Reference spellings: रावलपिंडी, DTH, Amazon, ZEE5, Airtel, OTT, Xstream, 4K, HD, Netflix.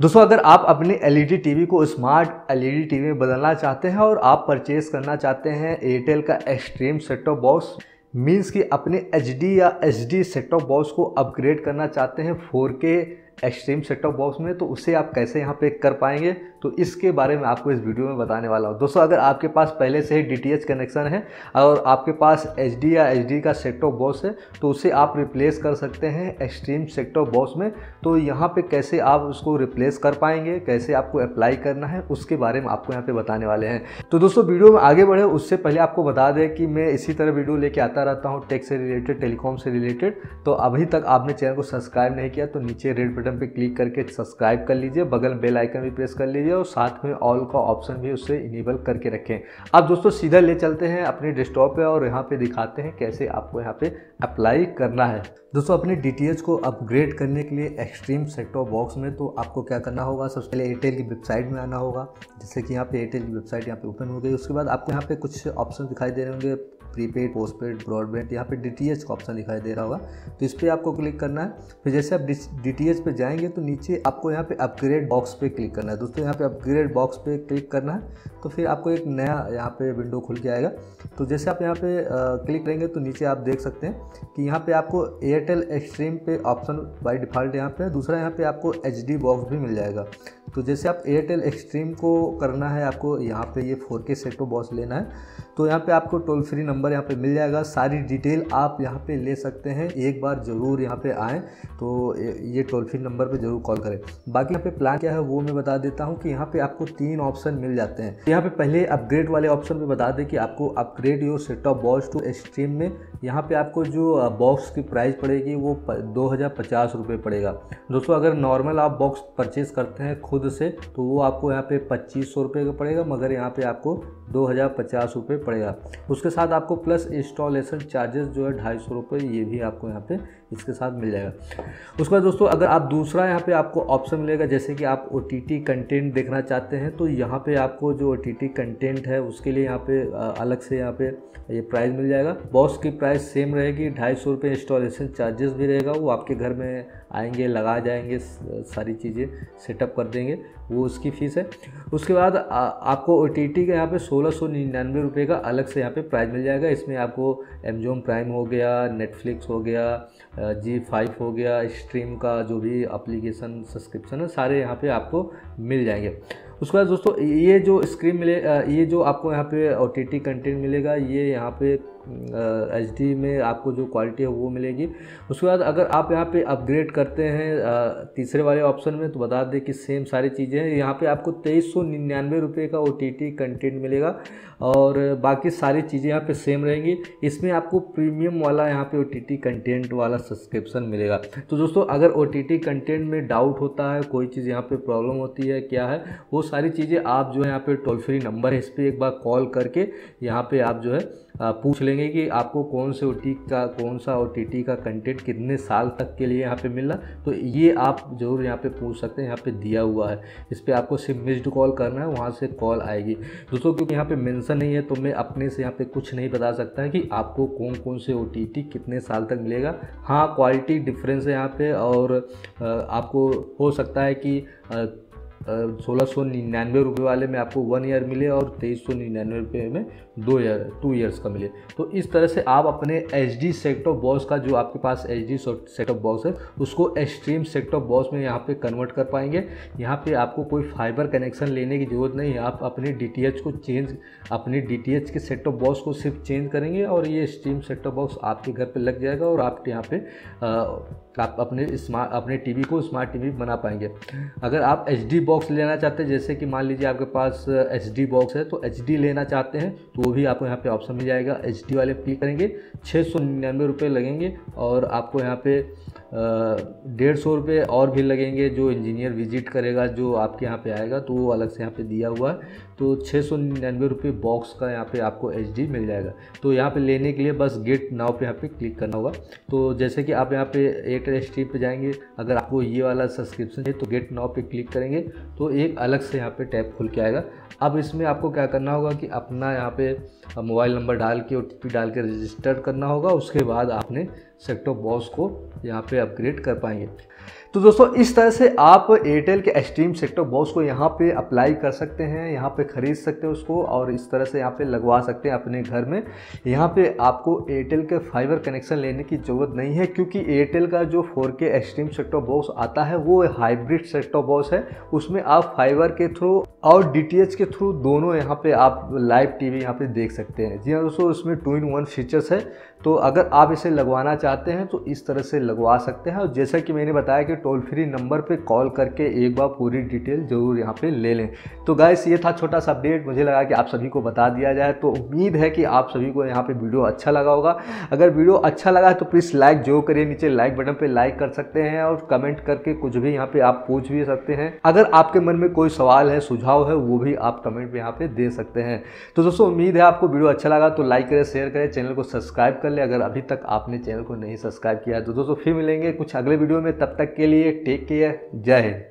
दोस्तों अगर आप अपने एलईडी टीवी को स्मार्ट एलईडी टीवी में बदलना चाहते हैं और आप परचेस करना चाहते हैं एयरटेल का Xstream set top box, means कि अपने एचडी या एचडी सेट टॉप बॉक्स को अपग्रेड करना चाहते हैं 4K extreme set top box में, तो उसे आप कैसे यहाँ पे कर पाएंगे तो इसके बारे में आपको इस वीडियो में बताने वाला हूँ। दोस्तों अगर आपके पास पहले से ही DTH कनेक्शन है और आपके पास HD या HD का सेट टॉप बॉक्स है तो उसे आप रिप्लेस कर सकते हैं एक्सट्रीम सेट टॉप बॉक्स में। तो यहाँ पे कैसे आप उसको रिप्लेस कर पाएंगे, कैसे आपको अप्लाई करना है, उसके बारे में आपको यहाँ पर बताने वाले हैं। तो दोस्तों वीडियो में आगे बढ़े उससे पहले आपको बता दें कि मैं इसी तरह वीडियो लेके आता रहता हूँ टेक से रिलेटेड, टेलीकॉम से रिलेटेड। तो अभी तक आपने चैनल को सब्सक्राइब नहीं किया तो नीचे रेड बटन पे क्लिक करके सब्सक्राइब कर लीजिए, बगल बेल आइकन भी प्रेस कर लीजिए और साथ में ऑल का ऑप्शन भी उससे इनेबल करके रखें। अब दोस्तों सीधा ले चलते हैं अपने डेस्कटॉप पे और यहाँ पे दिखाते हैं कैसे आपको यहाँ पे अप्लाई करना है। दोस्तों अपने DTH को अपग्रेड करने के लिए एक्सट्रीम सेट टॉप बॉक्स में तो आपको क्या करना होगा, सबसे पहले एयरटेल की वेबसाइट में आना होगा। जैसे कि यहाँ पे एयरटेल की वेबसाइट यहाँ पे ओपन हो गई, उसके बाद आपको यहाँ पे कुछ ऑप्शन दिखाई दे रहे होंगे, प्रीपेड, पोस्टपेड, ब्रॉडबैंड, यहाँ पे DTH का ऑप्शन दिखाई दे रहा होगा तो इस पर आपको क्लिक करना है। फिर जैसे आप DTH पे जाएंगे तो नीचे आपको यहाँ पे अपग्रेड बॉक्स पे क्लिक करना है। दोस्तों यहाँ पे अपग्रेड बॉक्स पे क्लिक करना है तो फिर आपको एक नया यहाँ पे विंडो खुल के आएगा। तो जैसे आप यहाँ पे क्लिक करेंगे तो नीचे आप देख सकते हैं कि यहाँ पे आपको एयरटेल एक्सट्रीम पे ऑप्शन बाय डिफ़ॉल्ट यहाँ पे, दूसरा यहाँ पे आपको HD बॉक्स भी मिल जाएगा। तो जैसे आप एयरटेल एक्सट्रीम को करना है आपको यहाँ पे ये 4K सेट टॉप बॉक्स लेना है तो यहाँ पे आपको टोल फ्री नंबर यहाँ पे मिल जाएगा, सारी डिटेल आप यहाँ पे ले सकते हैं। एक बार ज़रूर यहाँ पे आएँ तो ये टोल फ्री नंबर पे ज़रूर कॉल करें। बाकी यहाँ पे प्लान क्या है वो मैं बता देता हूँ कि यहाँ पे आपको 3 ऑप्शन मिल जाते हैं। यहाँ पे पहले अपग्रेड वाले ऑप्शन पे बता दें कि आपको upgrade your set top box to Xstream में यहाँ पे आपको जो बॉक्स की प्राइस पड़ेगी वो 2050 रुपये पड़ेगा। दोस्तों अगर नॉर्मल आप बॉक्स परचेज़ करते हैं खुद से तो वो आपको यहाँ पे 2500 रुपये का पड़ेगा, मगर यहाँ पे आपको 2050 रुपये पड़ेगा। उसके साथ आपको प्लस इंस्टॉलेशन चार्जेस जो है 250 रुपये, ये भी आपको यहाँ पे इसके साथ मिल जाएगा। उसके बाद दोस्तों अगर आप दूसरा यहाँ पे आपको ऑप्शन मिलेगा, जैसे कि आप OTT कंटेंट देखना चाहते हैं तो यहाँ पे आपको जो OTT कंटेंट है उसके लिए यहाँ पे अलग से यहाँ पे ये प्राइस मिल जाएगा। बॉक्स की प्राइस सेम रहेगी, 250 रुपये इंस्टॉलेशन चार्जेस भी रहेगा, वो आपके घर में आएंगे, लगा जाएंगे, सारी चीज़ें सेटअप कर देंगे, वो उसकी फ़ीस है। उसके बाद आपको OTT का यहाँ पे 1699 रुपये का अलग से यहाँ पे प्राइस मिल जाएगा। इसमें आपको Amazon प्राइम हो गया, नेटफ्लिक्स हो गया, ZEE5 हो गया, स्ट्रीम का जो भी एप्लीकेशन सब्सक्रिप्शन है सारे यहाँ पे आपको मिल जाएंगे। उसके बाद दोस्तों ये जो स्क्रीन मिले, ये जो आपको यहाँ पे OTT कंटेंट मिलेगा ये यहाँ पे HD में आपको जो क्वालिटी है वो मिलेगी। उसके बाद अगर आप यहाँ पे अपग्रेड करते हैं तीसरे वाले ऑप्शन में तो बता दें कि सेम सारी चीज़ें हैं। यहाँ पे आपको 2399 रुपये का OTT कंटेंट मिलेगा और बाकी सारी चीज़ें यहाँ पे सेम रहेंगी। इसमें आपको प्रीमियम वाला यहाँ पे OTT कंटेंट वाला सब्सक्रिप्शन मिलेगा। तो दोस्तों अगर OTT कंटेंट में डाउट होता है, कोई चीज़ यहाँ पे प्रॉब्लम होती है, क्या है वो सारी चीज़ें आप जो है यहाँ पे टोल फ्री नंबर है इस पर एक बार कॉल करके यहाँ पे आप जो है पूछ लेंगे कि आपको कौन से OTT का कंटेंट कितने साल तक के लिए यहाँ पे मिलना, तो ये आप ज़रूर यहाँ पे पूछ सकते हैं। यहाँ पे दिया हुआ है, इस पर आपको सिर्फ मिस्ड कॉल करना है, वहाँ से कॉल आएगी। दोस्तों क्योंकि यहाँ पे मेंशन नहीं है तो मैं अपने से यहाँ पे कुछ नहीं बता सकता है कि आपको कौन कौन से OTT कितने साल तक मिलेगा। हाँ क्वालिटी डिफरेंस है यहाँ पर और आपको हो सकता है कि 1699 रुपये वाले में आपको 1 ईयर मिले और 2399 रुपये में 2 ईयर्स का मिले। तो इस तरह से आप अपने HD सेट टॉप बॉक्स का जो आपके पास HD सेट टॉप बॉक्स है उसको एक्सट्रीम सेट टॉप बॉक्स में यहाँ पे कन्वर्ट कर पाएंगे। यहाँ पे आपको कोई फाइबर कनेक्शन लेने की ज़रूरत नहीं है, आप अपने DTH को चेंज, अपने DTH के सेट टॉप बॉक्स को सिर्फ चेंज करेंगे और ये एक्सट्रीम सेट टॉप बॉक्स आपके घर पर लग जाएगा और आप यहाँ पर आप अपने टीवी को स्मार्ट टीवी बना पाएंगे। अगर आप HD बॉक्स लेना चाहते हैं, जैसे कि मान लीजिए आपके पास HD बॉक्स है तो HD लेना चाहते हैं तो वो भी आपको यहाँ पे ऑप्शन मिल जाएगा। HD वाले क्लिक करेंगे, 699 रुपये लगेंगे और आपको यहाँ पे 150 रुपये और भी लगेंगे जो इंजीनियर विजिट करेगा, जो आपके यहाँ पे आएगा तो वो अलग से यहाँ पे दिया हुआ है। तो 699 रुपये बॉक्स का यहाँ पे आपको HD मिल जाएगा। तो यहाँ पे लेने के लिए बस गेट नाउ पे यहाँ पे क्लिक करना होगा। तो जैसे कि आप यहाँ पे एयरटेल एक्सट्रीम पे जाएंगे, अगर आपको ये वाला सब्सक्रिप्शन है तो गेट नाउ पे क्लिक करेंगे तो एक अलग से यहाँ पे टैब खुल के आएगा। अब इसमें आपको क्या करना होगा कि अपना यहाँ पे मोबाइल नंबर डाल के OTP डाल के रजिस्टर करना होगा, उसके बाद आपने सेट टॉप बॉक्स को यहाँ पे अपग्रेड कर पाएंगे। तो दोस्तों इस तरह से आप एयरटेल के एक्सट्रीम सेट-टॉप बॉक्स को यहाँ पे अप्लाई कर सकते हैं, यहाँ पे ख़रीद सकते हैं उसको और इस तरह से यहाँ पे लगवा सकते हैं अपने घर में। यहाँ पे आपको एयरटेल के फाइबर कनेक्शन लेने की ज़रूरत नहीं है, क्योंकि एयरटेल का जो 4K एक्सट्रीम सेट-टॉप बॉक्स आता है वो हाइब्रिड सेट-टॉप बॉक्स है। उसमें आप फाइबर के थ्रू और DTH के थ्रू दोनों यहाँ पर आप लाइव TV यहाँ पर देख सकते हैं। जी हाँ दोस्तों, इसमें 2-in-1 फीचर्स है, तो अगर आप इसे लगवाना चाहते हैं तो इस तरह से लगवा सकते हैं। और जैसा कि मैंने बताया कि टोल फ्री नंबर पे कॉल करके एक बार पूरी डिटेल ज़रूर यहाँ पे ले लें। तो गाइस ये था छोटा सा अपडेट, मुझे लगा कि आप सभी को बता दिया जाए। तो उम्मीद है कि आप सभी को यहाँ पे वीडियो अच्छा लगा होगा। अगर वीडियो अच्छा लगा तो प्लीज़ लाइक जरूर करिए, नीचे लाइक बटन पर लाइक कर सकते हैं और कमेंट करके कुछ भी यहाँ पर आप पूछ भी सकते हैं। अगर आपके मन में कोई सवाल है, सुझाव है, वो भी आप कमेंट में यहाँ पर दे सकते हैं। तो दोस्तों उम्मीद है आपको वीडियो अच्छा लगा तो लाइक करें, शेयर करें, चैनल को सब्सक्राइब कर लें अगर अभी तक आपने चैनल को नहीं सब्सक्राइब किया। तो दोस्तों फिर मिलेंगे कुछ अगले वीडियो में, तब तक के लिए टेक केयर, जय हिंद।